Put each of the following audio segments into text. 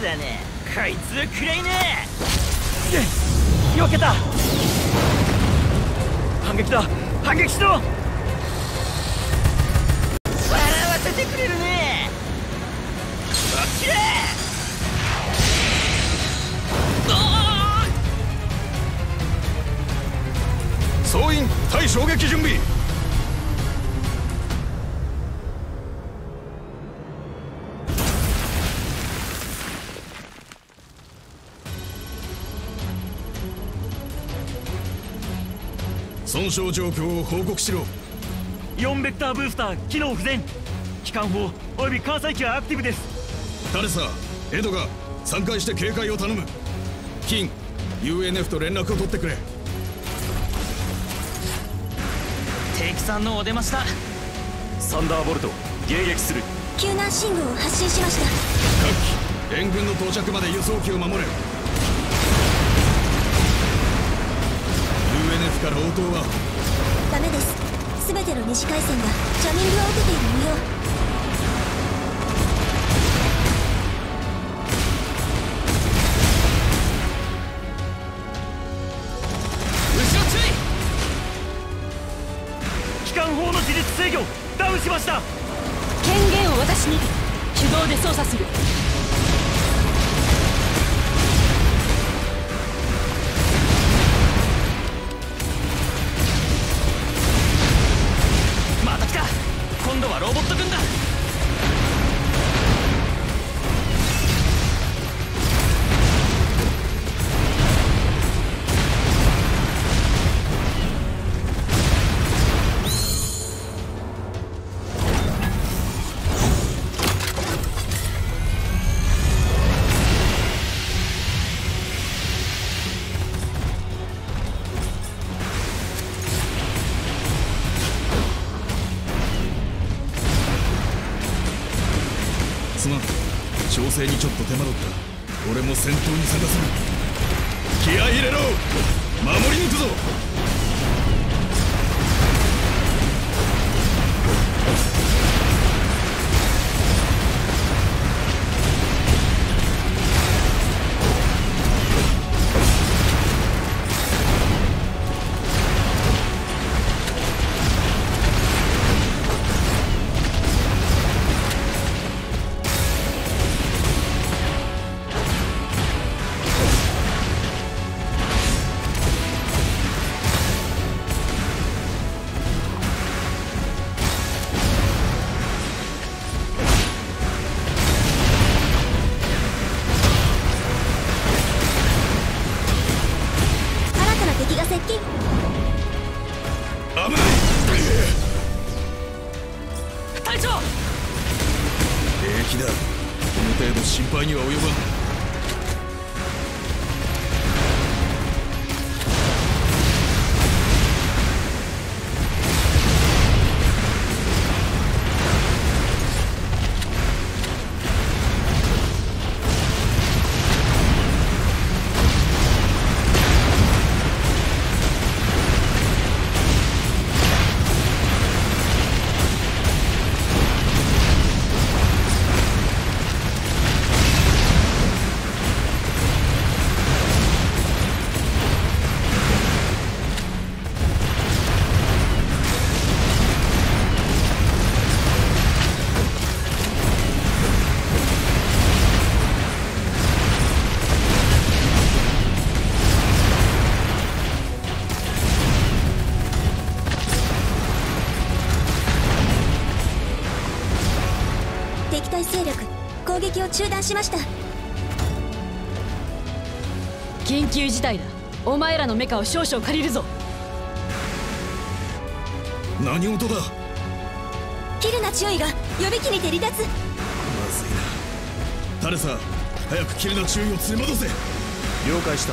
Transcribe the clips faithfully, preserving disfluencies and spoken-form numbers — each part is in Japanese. つだね。こいつくらいね。避けた。反撃だ。反撃しろ。笑わせてくれるね。こっちだ。総員対衝撃準備。損傷状況を報告しろ。よんベクターブースター機能不全、機関砲および艦載機はアクティブです。タレサ、エドガー、散開して警戒を頼む。金 ユーエヌエフ と連絡を取ってくれ。敵さんのお出ました。サンダーボルト迎撃する。救難信号を発信しました。各機援軍の到着まで輸送機を守れ。から応答はダメです。全ての西回線がジャミングを受けている模様。後ろ注意。機関砲の自立制御ダウンしました。権限を私に。手動で操作する。調整にちょっと手間取った。俺も先頭に探す。気合い入れろ。守り抜くぞ。を中断しました。緊急事態だ。お前らのメカを少々借りるぞ。何事だ。キルナ注意が予備機にて離脱。まずいな。タレサ、早くキルナ注意を連れ戻せ。了解した。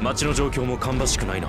町の状況も芳しくないな。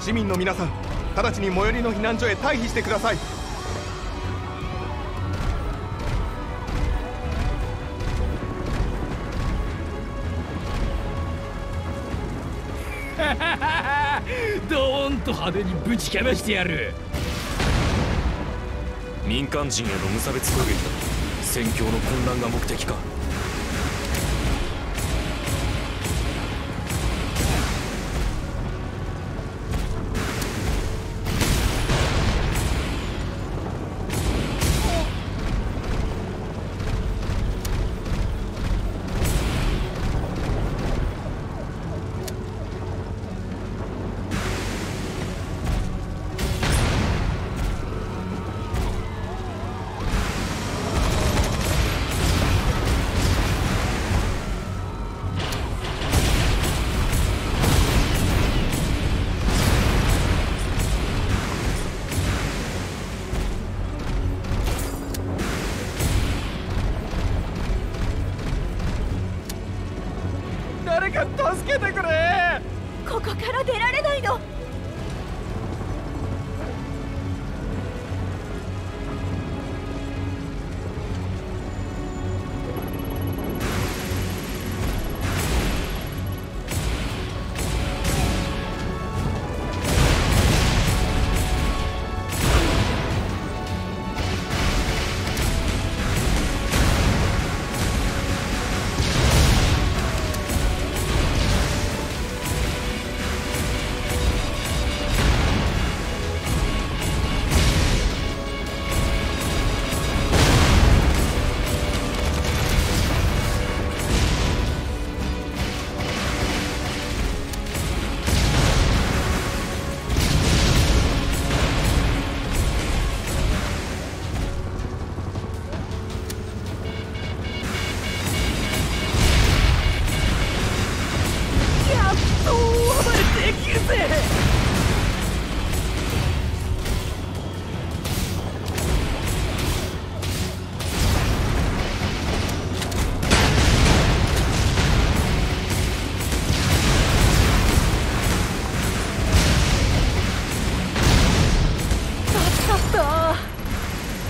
市民の皆さん、直ちに最寄りの避難所へ退避してください。ドーンと派手にぶちかましてやる。民間人への無差別攻撃だ。戦況の混乱が目的か。助けてくれ。ここから出られないの。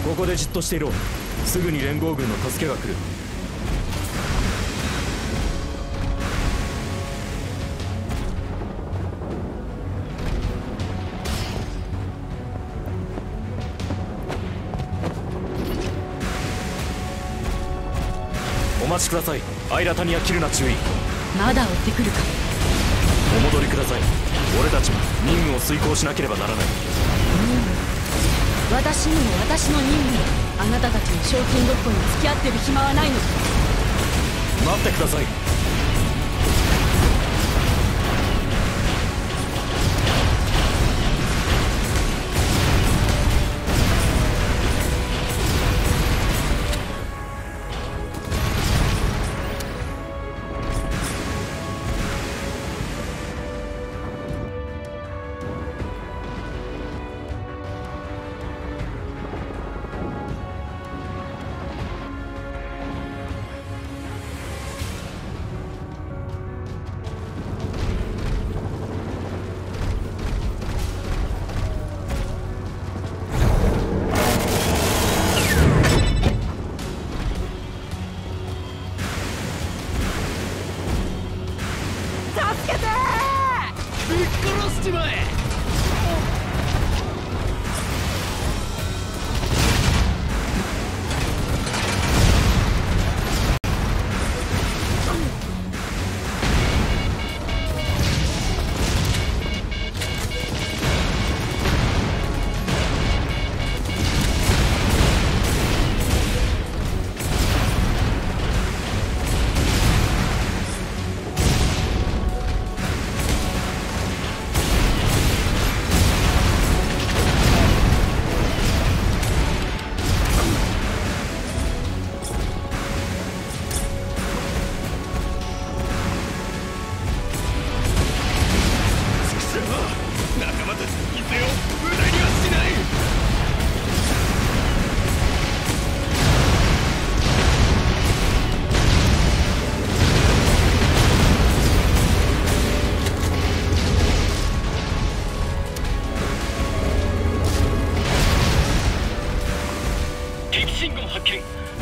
ここでじっとしていろ。すぐに連合軍の助けが来る。お待ちください。アイラタニア・キルナ注意。まだ追ってくるか。お戻りください。俺たちも任務を遂行しなければならない。うん、私にも私の任務もあなたたちの賞金ごっこに付き合ってる暇はないの。待ってください。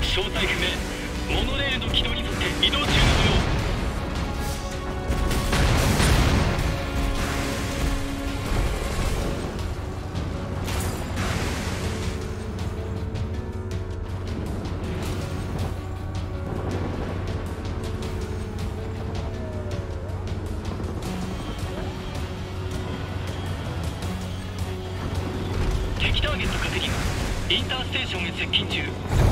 正体不明。モノレールの軌道に沿って移動中の模様。 インターステーションへ接近中。